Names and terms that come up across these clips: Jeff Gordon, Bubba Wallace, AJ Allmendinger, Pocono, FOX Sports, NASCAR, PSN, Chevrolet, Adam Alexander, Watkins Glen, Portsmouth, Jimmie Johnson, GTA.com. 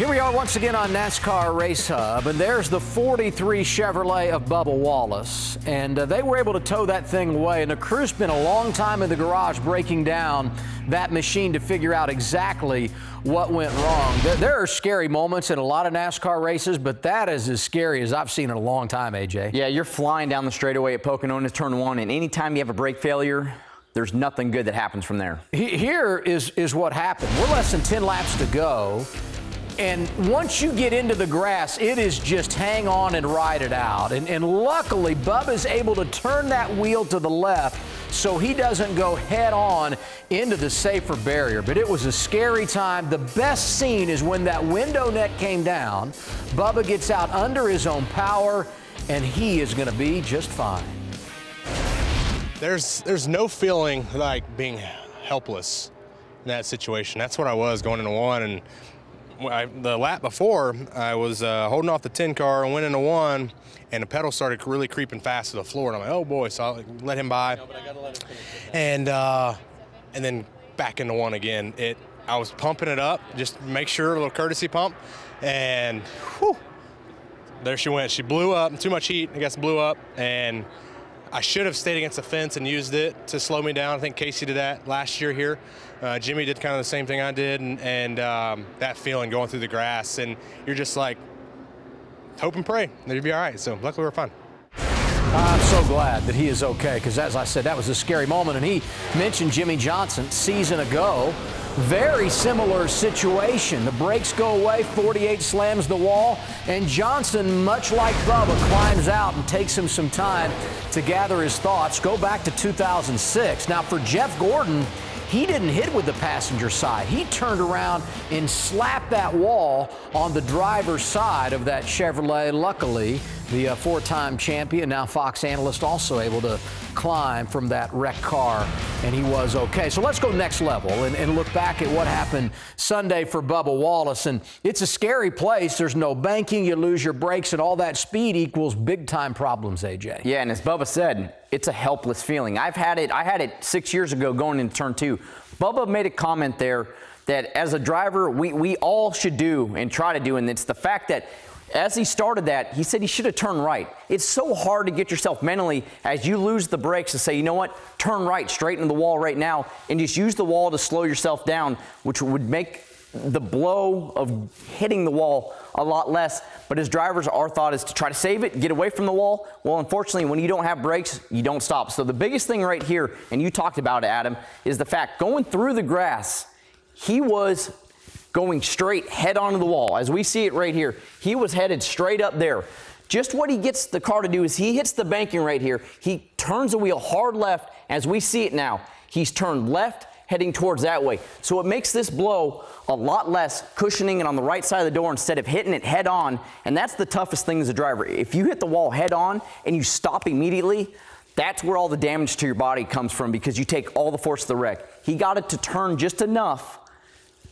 Here we are once again on NASCAR Race Hub, and there's the 43 Chevrolet of Bubba Wallace, and they were able to tow that thing away, and the crew spent a long time in the garage breaking down that machine to figure out exactly what went wrong. There are scary moments in a lot of NASCAR races, but that is as scary as I've seen in a long time, AJ. Yeah, you're flying down the straightaway at Pocono into turn one, and anytime you have a brake failure, there's nothing good that happens from there. Here is what happened. We're less than 10 laps to go. And once you get into the grass, it is just hang on and ride it out. And luckily, Bubba's able to turn that wheel to the left so he doesn't go head on into the safer barrier. But it was a scary time. The best scene is when that window net came down. Bubba gets out under his own power, and he is going to be just fine. There's no feeling like being helpless in that situation. That's what I was going into one. And the lap before, I was holding off the 10 car and went into one, and the pedal started really creeping fast to the floor. And I'm like, oh boy, so I let him by. No, but I gotta let him finish. And then back into one again. I was pumping it up, just to make sure, a little courtesy pump, and whew, there she went. She blew up, too much heat, I guess, blew up, and I should have stayed against the fence and used it to slow me down. I think Casey did that last year here. Jimmy did kind of the same thing I did, and that feeling going through the grass, and you're just like, hope and pray that you'll be all right. So luckily we're fine. I'm so glad that he is okay, because as I said, that was a scary moment, and he mentioned Jimmie Johnson season ago. Very similar situation. The brakes go away, 48 slams the wall, and Johnson, much like Bubba, climbs out and takes him some time to gather his thoughts. Go back to 2006. Now, for Jeff Gordon, he didn't hit with the passenger side. He turned around and slapped that wall on the driver's side of that Chevrolet. Luckily, the four-time champion, now Fox analyst, also able to climb from that wrecked car, and he was okay. So let's go next level and look back at what happened Sunday for Bubba Wallace. And it's a scary place. There's no banking. You lose your brakes, and all that speed equals big-time problems, AJ. Yeah, and as Bubba said, it's a helpless feeling. I had it 6 years ago going into turn two. Bubba made a comment there that as a driver, we all should do and try to do, and it's the fact that as he started that, he said he should have turned right. It's so hard to get yourself mentally as you lose the brakes to say, you know what, turn right straight into the wall right now and just use the wall to slow yourself down, which would make the blow of hitting the wall a lot less. But as drivers, our thought is to try to save it, get away from the wall. Well, unfortunately, when you don't have brakes, you don't stop. So the biggest thing right here, and you talked about it, Adam, is the fact going through the grass, he was going straight head onto the wall. As we see it right here, he was headed straight up there. Just what he gets the car to do is he hits the banking right here. He turns the wheel hard left. As we see it now, he's turned left, heading towards that way. So it makes this blow a lot less, cushioning it on the right side of the door instead of hitting it head on. And that's the toughest thing as a driver. If you hit the wall head on and you stop immediately, that's where all the damage to your body comes from, because you take all the force of the wreck. He got it to turn just enough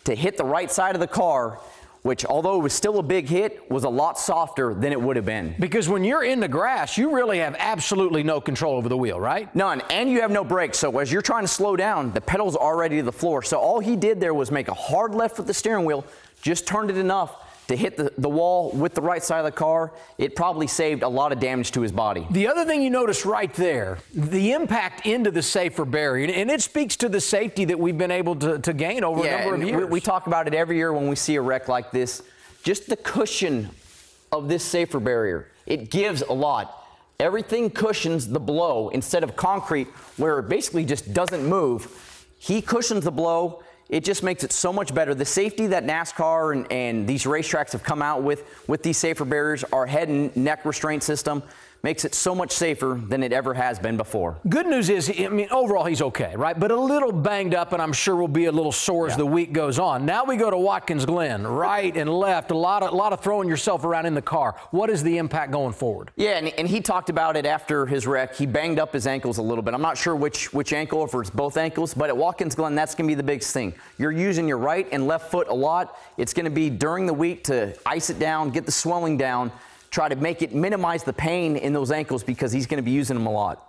to hit the right side of the car, which, although it was still a big hit, was a lot softer than it would have been. Because when you're in the grass, you really have absolutely no control over the wheel, right? None, and you have no brakes. So as you're trying to slow down, the pedal's already to the floor. So all he did there was make a hard left with the steering wheel, just turned it enough to hit the wall with the right side of the car. It probably saved a lot of damage to his body. The other thing you notice right there, the impact into the safer barrier, and it speaks to the safety that we've been able to gain over a number of years. We talk about it every year when we see a wreck like this. Just the cushion of this safer barrier, it gives a lot. Everything cushions the blow instead of concrete where it basically just doesn't move. He cushions the blow. It just makes it so much better. The safety that NASCAR and these racetracks have come out with these safer barriers, our head and neck restraint system, makes it so much safer than it ever has been before. Good news is, I mean, overall he's okay, right? But a little banged up, and I'm sure will be a little sore as the week goes on. Now we go to Watkins Glen, right and left, a lot of throwing yourself around in the car. What is the impact going forward? Yeah, and he talked about it after his wreck. He banged up his ankles a little bit. I'm not sure which ankle, if it's both ankles, but at Watkins Glen, that's going to be the biggest thing. You're using your right and left foot a lot. It's going to be during the week to ice it down, get the swelling down, try to minimize the pain in those ankles, because he's going to be using them a lot.